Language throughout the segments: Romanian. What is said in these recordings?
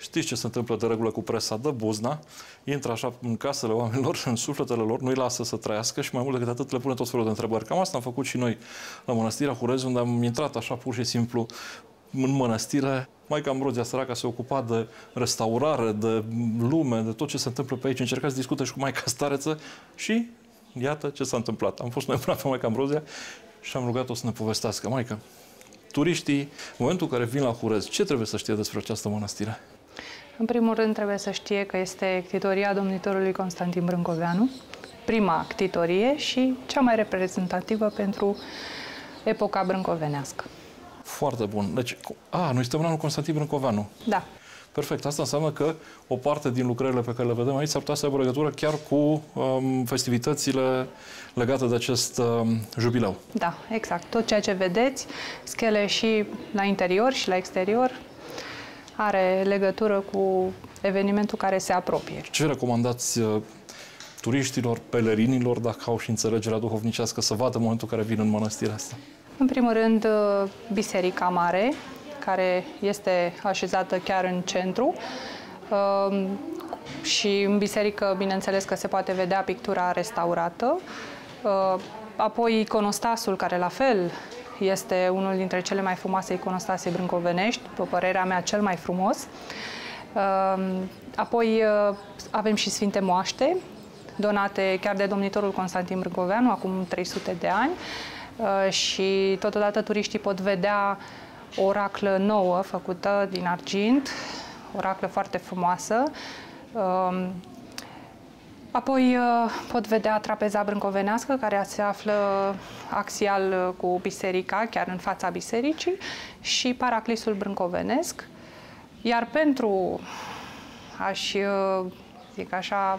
Știți ce se întâmplă de regulă cu presa? Dă buzna, intră așa în casele oamenilor, în sufletele lor, nu-i lasă să trăiască și mai mult decât atât le pune tot felul de întrebări. Cam asta am făcut și noi la mănăstirea Hurez, unde am intrat așa pur și simplu în mănăstire. Maica Ambrozia, săraca, se ocupa de restaurare, de lume, de tot ce se întâmplă pe aici. Încerca să discute și cu Maica Stareță și iată ce s-a întâmplat. Am fost noi până pe Maica Ambrozia și am rugat-o să ne povestească. Maica, turiștii, în momentul în care vin la Hurez, ce trebuie să știe despre această mănăstire? În primul rând trebuie să știe că este ctitoria domnitorului Constantin Brâncoveanu, prima ctitorie și cea mai reprezentativă pentru epoca brâncovenească. Foarte bun. Deci, noi suntem în anul Constantin Brâncoveanu. Da. Perfect. Asta înseamnă că o parte din lucrările pe care le vedem aici s-ar putea să aibă legătură chiar cu festivitățile legate de acest jubileu. Da, exact. Tot ceea ce vedeți, schele și la interior și la exterior, are legătură cu evenimentul care se apropie. Ce recomandați turiștilor, pelerinilor, dacă au și înțelegerea duhovnicească, să vadă în momentul în care vin în mănăstirea asta? În primul rând, Biserica Mare, care este așezată chiar în centru. Și în biserică, bineînțeles că se poate vedea pictura restaurată. Apoi iconostasul, care la fel este unul dintre cele mai frumoase iconostase brâncovenești, după părerea mea cel mai frumos. Apoi avem și Sfinte Moaște, donate chiar de domnitorul Constantin Brâncoveanu, acum 300 de ani. Și totodată turiștii pot vedea o oraclă nouă făcută din argint, o oraclă foarte frumoasă. Apoi pot vedea trapeza brâncovenească, care se află axial cu biserica, chiar în fața bisericii, și paraclisul brâncovenesc. Iar pentru a-și, zic așa,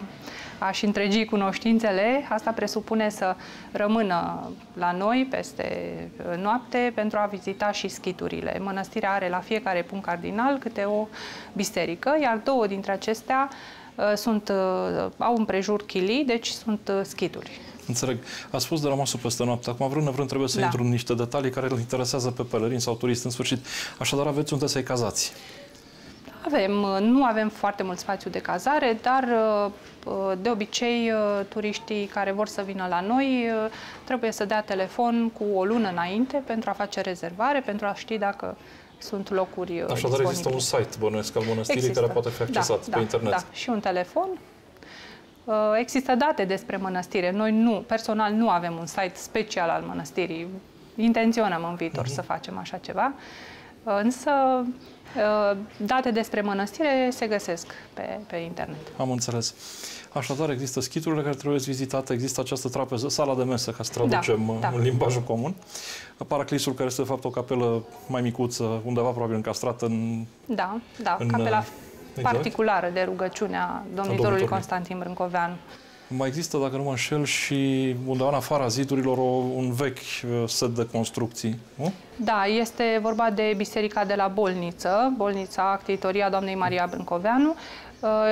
a-și întregi cunoștințele, asta presupune să rămână la noi peste noapte pentru a vizita și schiturile. Mănăstirea are la fiecare punct cardinal câte o biserică, iar două dintre acestea au împrejur chilii, deci sunt schituri. Înțeleg. Ați spus de la masă peste noapte. Acum, vrând trebuie să intru în niște detalii care îl interesează pe pelerin sau turist în sfârșit. Așadar, aveți unde să-i cazați? Nu avem foarte mult spațiu de cazare, dar de obicei turiștii care vor să vină la noi trebuie să dea telefon cu o lună înainte pentru a face rezervare, pentru a ști dacă sunt locuri disponibile. Așadar există un site, bănuiesc, al mănăstirii care poate fi accesat pe internet. Da, și un telefon. Există date despre mănăstire. Noi personal nu avem un site special al mănăstirii. Intenționăm în viitor să facem așa ceva. Însă date despre mănăstire se găsesc pe internet. Am înțeles. Așadar, există schiturile care trebuie vizitate, există această trapeză, sala de mesă, ca să traducem în limbajul comun, paraclisul, care este de fapt o capelă mai micuță, undeva probabil încastrată în... capela particulară de rugăciune a domnitorului Constantin Brâncoveanu. Mai există, dacă nu mă înșel, și undeva în afara zidurilor un vechi set de construcții, nu? Da, este vorba de biserica de la Bolniță, bolnița ctitoria doamnei Maria Brâncoveanu,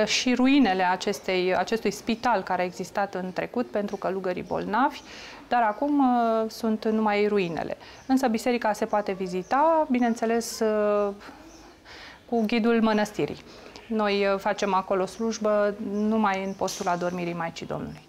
și ruinele acestui spital care a existat în trecut pentru călugării bolnavi, dar acum sunt numai ruinele. Însă biserica se poate vizita, bineînțeles, cu ghidul mănăstirii. Noi facem acolo slujbă numai în postul adormirii Maicii Domnului.